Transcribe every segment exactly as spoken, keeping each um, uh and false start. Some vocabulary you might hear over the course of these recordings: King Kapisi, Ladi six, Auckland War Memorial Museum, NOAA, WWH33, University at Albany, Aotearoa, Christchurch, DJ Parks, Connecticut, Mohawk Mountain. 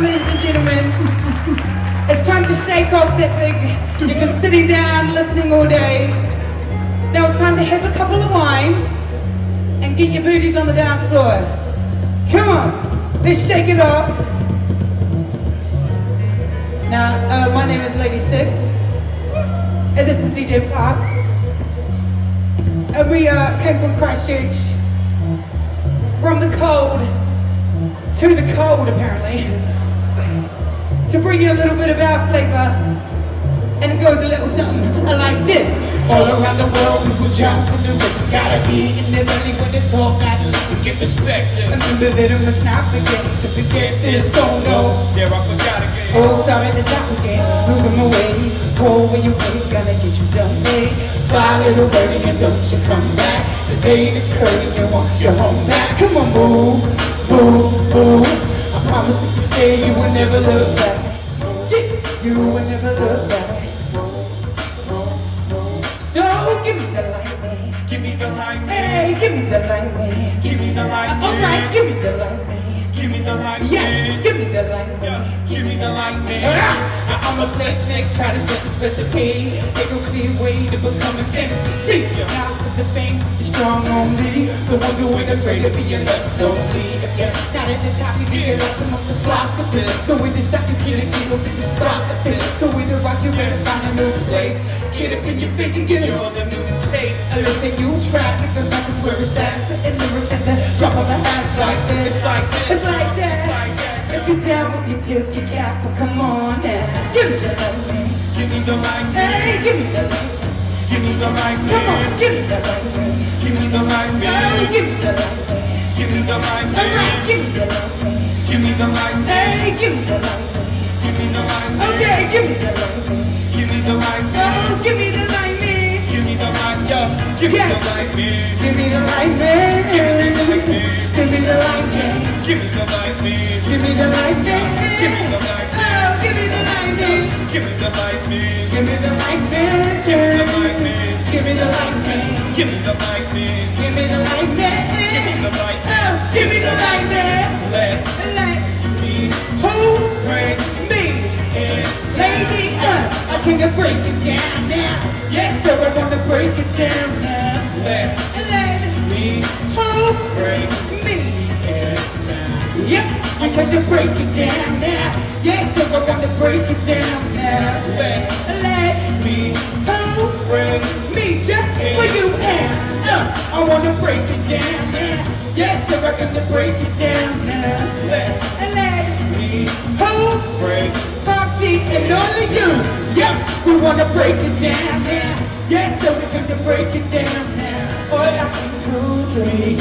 welcome, ladies and gentlemen. It's time to shake off that big. You've been sitting down, listening all day. Now it's time to have a couple of wines and get your booties on the dance floor. Come on, let's shake it off. Now, uh, my name is Ladi six, and this is D J Parks, and we uh, came from Christchurch, from the cold to the cold, apparently, to bring you a little bit of our flavour, and it goes a little something like this. All around the world, people jump from the river. Gotta be in the valley when they talk, gotta listen, give respect. Remember that I must not forget to forget this. Don't know, yeah, I forgot again. Oh, sorry that I forget, moving away. Oh, when you wait, gotta get you done, babe. Fly little birdie and don't you come back. The day that you hurt and you want your home back. Come on, move, move, move. I promise that you say you will never look back. You will never look back. Give me the light, man. Give me the light, man. Hey, give me the light, man. Give me the light, man. Alright, give me the light, man. Give me the light, man. Yes, give me the light, man. Give me the light, man. Now I'm a flex next, try to just recipe. Ain't no clear way to become an embassy. Now with the fame, the strong on me. The ones who ain't afraid of being left lonely. If you're not at the top, you get lost among the slop of this. So we just got to get it, get up in the spot of this. So we the rock, you better find a new place. Get up in your face and get it on the new taste. Everything you try, because that is where it's at. And lyrics at the drop of the ass like this. It's like this, it's like that. If you're down with your tip, your cap, well come on now. Give me the light, man. Give me the light, man. Hey, give me the light. Give me the light, man. Come on, give me the light, man. Give me the light, man. Hey, give me the light, man. Give me the light, man. Alright, give me the light, man. Give me the light, man. Hey, give me the light, man. Give me the light, man. Okay, give me the light, man. Give me the light, man. Give me the light, man. Give me the light, yo. Give me the light, man. Give me the light, man. Give me the light, man. Give me the light, man. Give me the light, man. Give me the light, man. Oh, give me the light, man. Give me the light, man. Give me the light, man. Give me the light, man. Give me the light, man. Give me the light, man. Give me the light, man. Give me the light, man. Let me hold me and take it. I can't break it down now. Yes, sir, I wanna break it down now. Let, let me hold, break me down. Yep, I can't break it down now. Yes, sir, I wanna break it down now. Let, let me hold, break me just for you now. Uh, I wanna break it down now. Yes, sir, I got to break it down now. Let, let me hold, break me. And only you, yep, we wanna break it down now. Yes, so we're gonna break it down now. All I can do is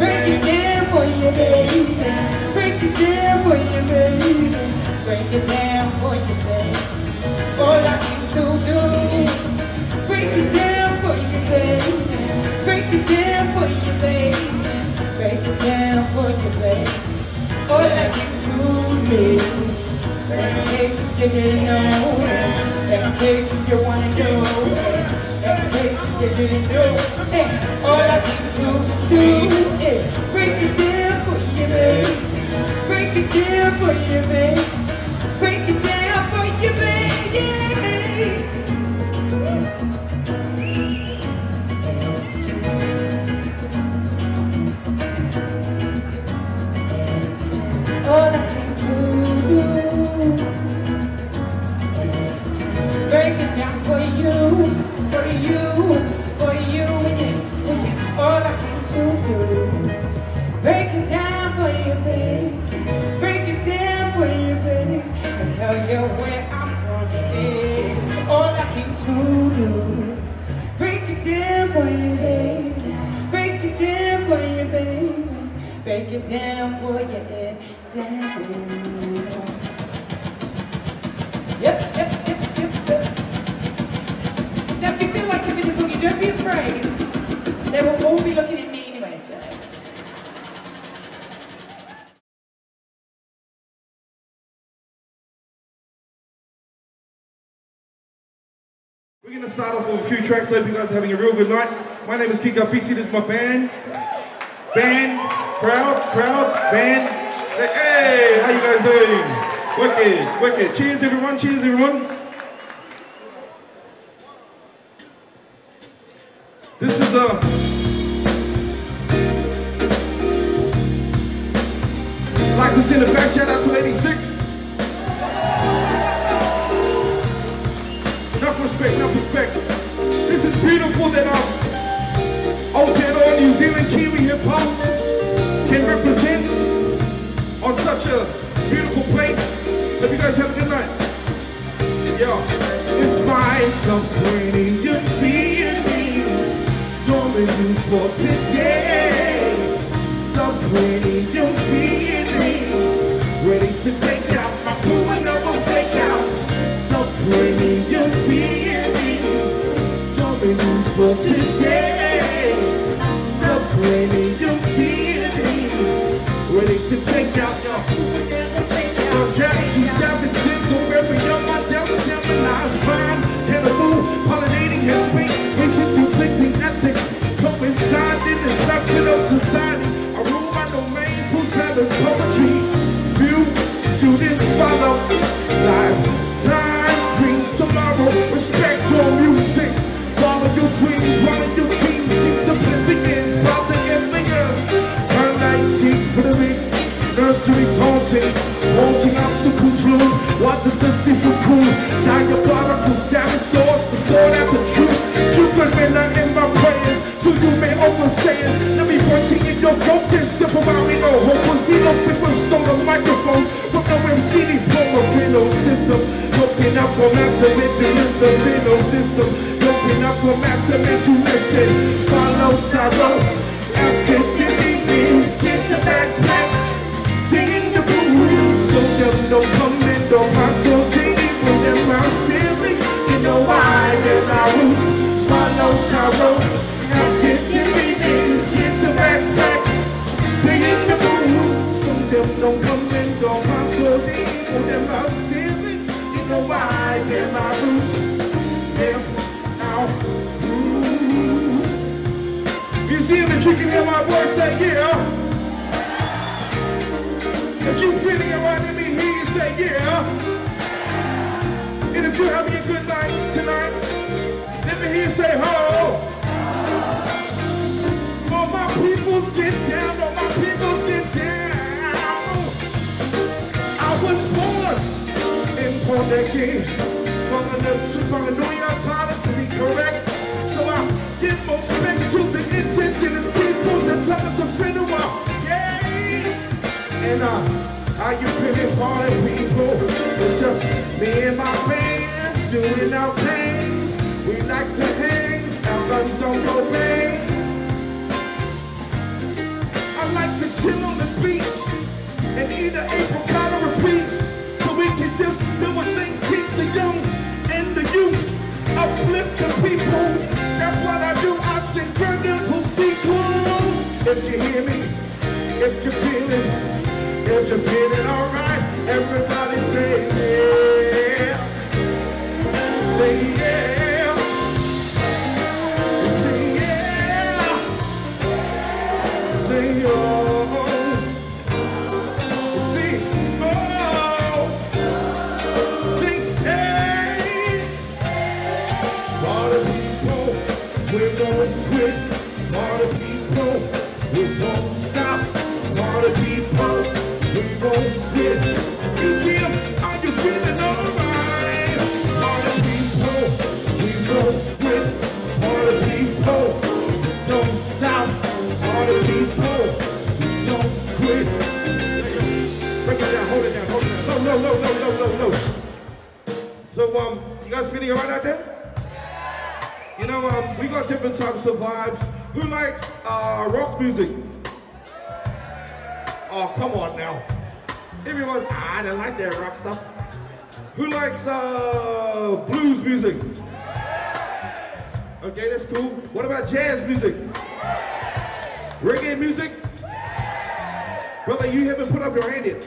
break it down for you, baby. Break it down for you, baby. Break it down for you, baby. All I can do is break it down for you, baby. Break it down for you, baby. Break it down for you, baby. All I can do is you didn't know, every place you wanna go, every place you didn't know, and all I can do, do is break it down for you, baby. Break it down for you, baby. Break it down for you, baby. All I can do, do. Break it down for you, for you, for you, yeah. All I can do, do. Break it down for you, baby. Break it down for you, baby. And tell you where I'm from, yeah. All I can do, do. Break it down for you, baby. Break it down for you, baby. Break it down for you, and down. Yep, yep. Don't be afraid, they will all be looking at me anyway, so. We're going to start off with a few tracks, hope you guys are having a real good night. My name is King Kapisi, this is my band. Band, crowd, crowd, band. Hey, how you guys doing? Wicked, wicked. Cheers everyone, cheers everyone. This is a... I'd like to send a back shout out to Ladi six. Enough respect, enough respect. This is beautiful that our Aotearoa New Zealand Kiwi hip hop can represent on such a beautiful place. Hope you guys have a good night. Yo. Despite some pain you're feeling, don't reduce for today. Some pain you're feeling, ready to take out my boo and I will take out. Some pain you're feeling, don't reduce for today. Some pain you're feeling, ready to take out your so gaps, she's got the chisel, ripping up my depth, civilized mind. Can I move, pollinating his feet? This is conflicting ethics, come inside in the destruction of society. I rule my domain, full silence, poetry. Few students follow lifetime dreams tomorrow. Respect your music, follow your dreams, follow your teams, keep significance, while the infingers. For the weak, nursery taunting, haunting obstacles loom, what the deceitful cool, diabolical savage thoughts, the sword at the truth. Two good men are in my prayers, two you may overstay us. Let me pointing in your focus, simple about me no hopeless. See no people stolen microphones, but no M C D promo, no system. Looking up for matter, the list of no system. Looking up for matter, you listen. Follow sorrow, academic. Kiss the backpack, digging the booze. So there's no comment on my toe digging from them round ceiling. You know I get my roots, follow sorrow. Now get to meetings, kiss the backpack, digging the booze. So there's no comment on my toe digging from them round ceiling. You know I get my roots, them out. You see him, if you can hear my voice say yeah. If you feeling it right, let me hear you say yeah. And if you're having a good night tonight, let me hear you say ho. For my peoples get down, for my peoples get down. I was born in Port again, from the, from the New York Times to be correct. So I give respect to the indigenous people that tell us to fit them up, yay! And uh, how you feeling, party people? It's just me and my band doing our thing. We like to hang, our guns don't go bang. I like to chill on the beach and eat an apricot or a peach, so we can just do a thing, teach the young and the youth. Uplift the people, that's what I do, I sing beautiful sequels. If you hear me, if you're feeling, if you're feeling alright, everybody say yeah. Say yeah. Say yeah. Say oh. Say oh. Say yeah. We're gonna quit, party people, we won't stop, party people, we won't quit. Museum, are you feeling alright? Party people, we won't quit, party people, we don't stop, party people, we don't quit. Break it down, hold it down, hold it down, no, no, no, no, no, no, no. So, um, you guys feeling alright out there? You know, um, we got different types of vibes. Who likes uh, rock music? Oh, come on now. Everyone, ah, I don't like that rock stuff. Who likes uh, blues music? Okay, that's cool. What about jazz music? Reggae music? Brother, you haven't put up your hand yet.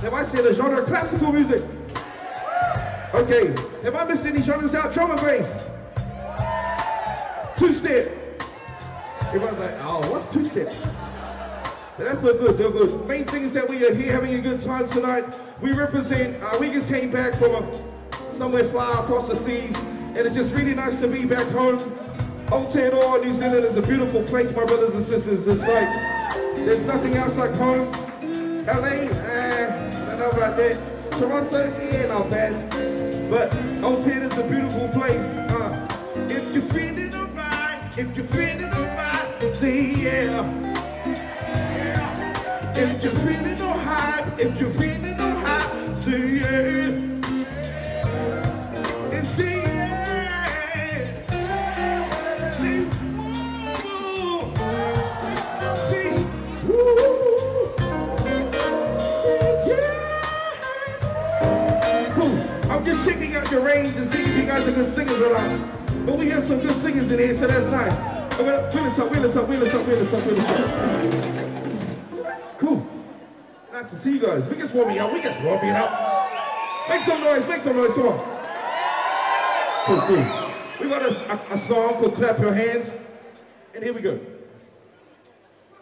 Have I said a genre? Classical music? Okay, have I missed any genres out? Drum and bass? Two-step. Everyone's like, oh, what's two-step? That's so good, they're good. Main thing is that we are here having a good time tonight. We represent, uh, we just came back from a, somewhere far across the seas, and it's just really nice to be back home. Aotearoa, New Zealand is a beautiful place, my brothers and sisters. It's like, there's nothing else like home. L A, eh, I don't know about that. Toronto, yeah, not bad. But Aotearoa is a beautiful place. Uh, if you're feeling alright, if you're feeling alright, say yeah. If you're feeling no hype, if you're feeling no hype, say yeah. And say yeah. Say woo. Say woo. Say yeah. Cool. I'm just checking out your range and seeing if you guys are good singers or not. But we have some good singers in here, so that's nice. I'm gonna wheel us up, wheel us up, wheel us up, wheel us up, wheel us up. Cool. Nice to see you guys. We just warming up. We just warming up. Make some noise. Make some noise. Come on. Cool, cool. We got a, a, a song called Clap Your Hands. And here we go.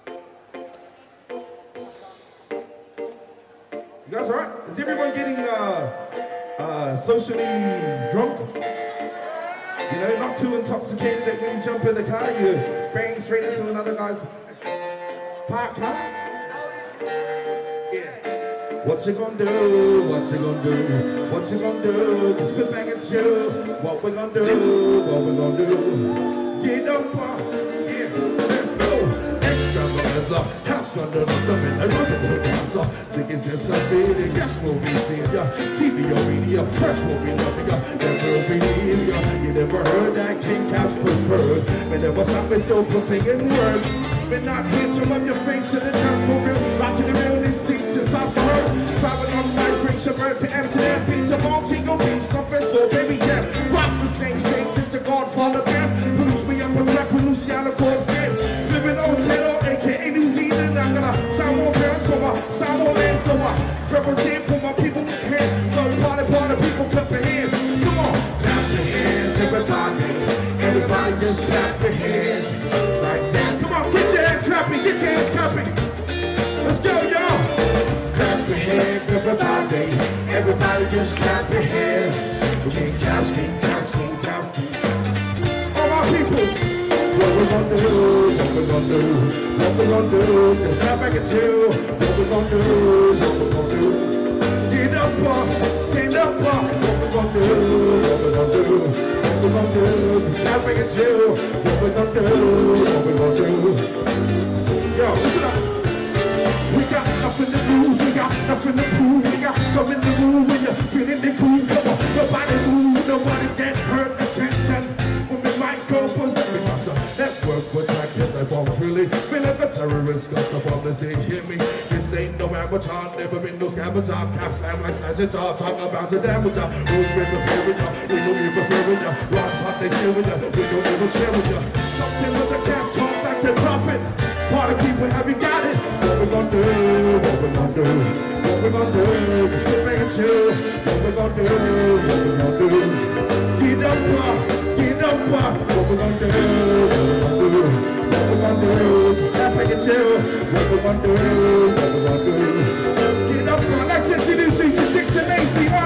You guys all right? Is everyone getting uh, uh, socially drunk? You know, not too intoxicated that when you jump in the car, you bang straight into another guy's parked car? Yeah. What you gonna do? What you gonna do? What you gonna do? Just spit back at you. What we gonna do? What we gonna do? Get up, yeah. Let's go. Extra bonanza, house under the limit, and rubber bonanza. Singing since I've been in. Yes, we'll be seeing ya. T V or media, press will be loving ya. Never be needing ya. You never heard that King Kapisi preferred. But never stop, it's still putting in work. But not here to rub your face to the top for real. Rocking the real. Suburb to Amsterdam, Peter Baltico, Beast, Professor, Baby Jam. Rock the same stage into Godfather Bam. Produce me up a trap with Luciana Cords Band. Living Otero, aka New Zealand. I'm gonna sound more parents for my sound more man, so I represent for my people with hands. So party, party, people clap their hands. Come on, clap your hands, everybody. Everybody just clap your hands like that. Come on, get your hands clapping, get your hands clapping. Let's go, y'all. Clap your hands, everybody, everybody just clap your hands. King Kapisi, King Kapisi, King Kapisi. All my people, what we gonna do, what we gonna do, what we gonna do, just clap back at you. What we gonna do, what we gonna do, get up, uh, stand up, uh. What we gonna do, what we gonna do, what we gonna do, just clap back at you. What we gonna do, what we gonna do. Yo, listen up. We got nothing to lose, we got nothing to prove. We got some in the room when you're feeling the groove. Come on, nobody move, nobody get hurt. Attention, when we might go for every time to network attack, hit that bomb freely. Whenever terrorists got up on the stage, hear me. This ain't no amateur, never been no scammer top. Cap slam like slice it up, talk about the damage. Who's been preparing ya? We don't even preferring ya. Rhymes hot, they sharing ya. We don't even sharing ya. Something with the cats talk like the prophet. Party people, have you got it? What we gonna do, what we gonna do, what we gonna do, just get back at you. What we gonna do, what we gonna do, get up, uh, get up, uh. What we gonna do, what we gonna do, what we gonna do, just get back at you. What we gonna do, what we gonna do, get up, uh. Let's introduce you to Six and Lacey, oh!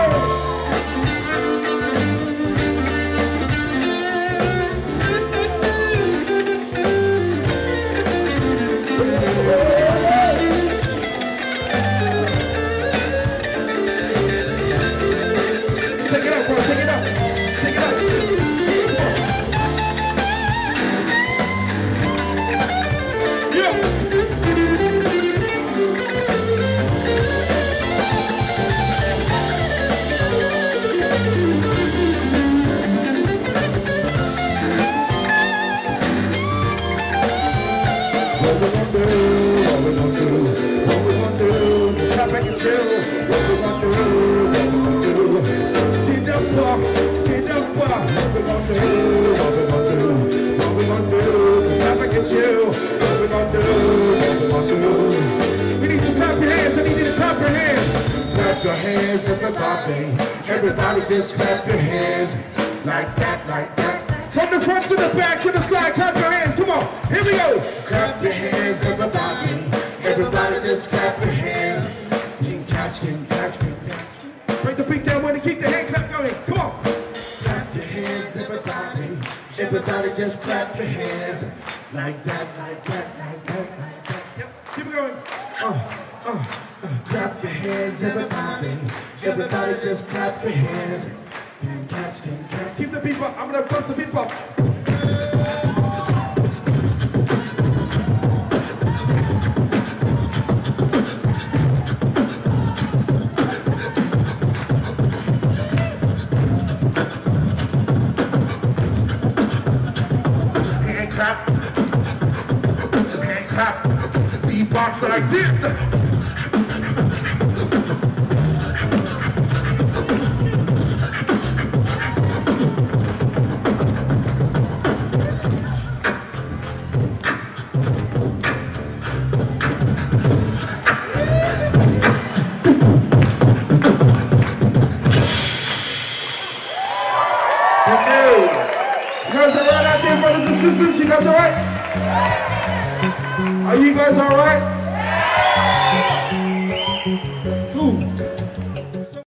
everybody just clap your hands. Like that, like that, like that, like that. Yep, keep it going. Oh, oh, oh. Clap your hands, everybody. Everybody just clap your hands. Can catch, can catch. Keep the beat up. I'm gonna bust the beat up. Box like this. You guys are right out there, brothers and sisters. You guys all right? Are you guys all right?